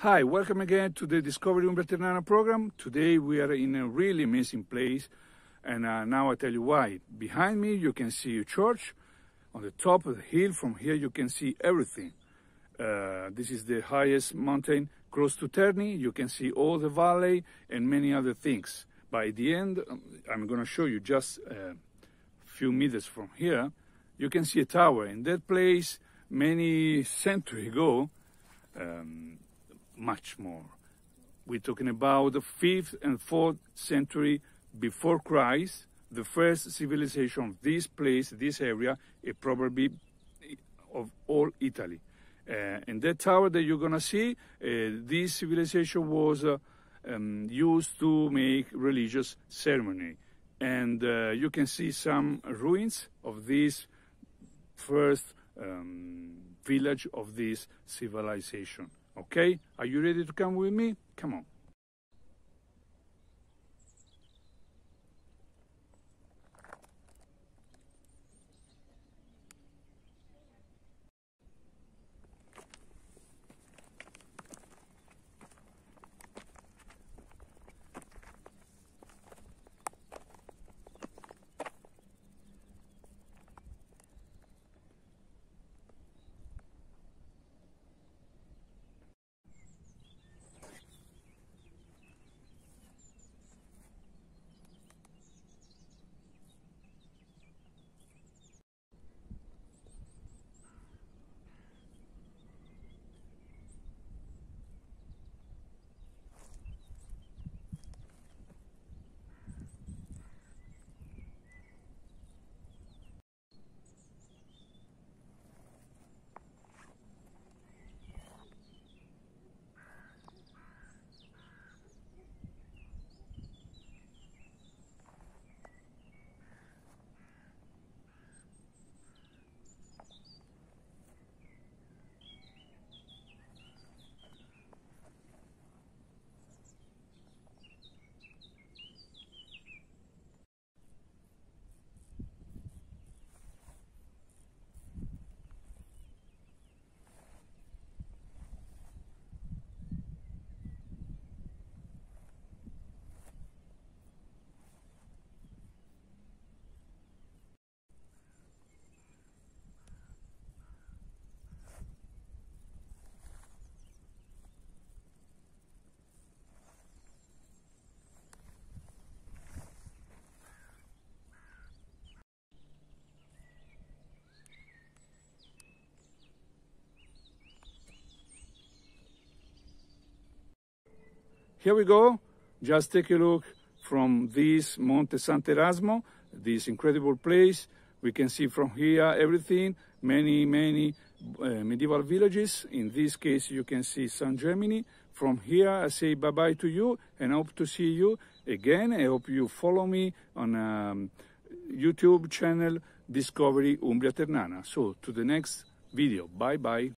Hi, welcome again to the Discovering Umbria Ternana program. Today we are in a really amazing place, and now I tell you why. Behind me you can see a church on the top of the hill. From here you can see everything. This is the highest mountain close to Terni. You can see all the valley and many other things. By the end, I'm going to show you just a few meters from here, you can see a tower. In that place, many centuries ago, much more. We're talking about the 5th and 4th century before Christ. The first civilization of this place, this area, is probably of all Italy. And that tower that you're going to see, this civilization was used to make religious ceremony. And you can see some ruins of this first village of this civilization. Okay, are you ready to come with me? Come on. Here we go. Just take a look from this Monte Sant'Erasmo, this incredible place. We can see from here everything, many medieval villages. In this case, you can see San Gemini. From here, I say bye-bye to you and hope to see you again. I hope you follow me on YouTube channel Discovery Umbria Ternana. So, to the next video. Bye-bye.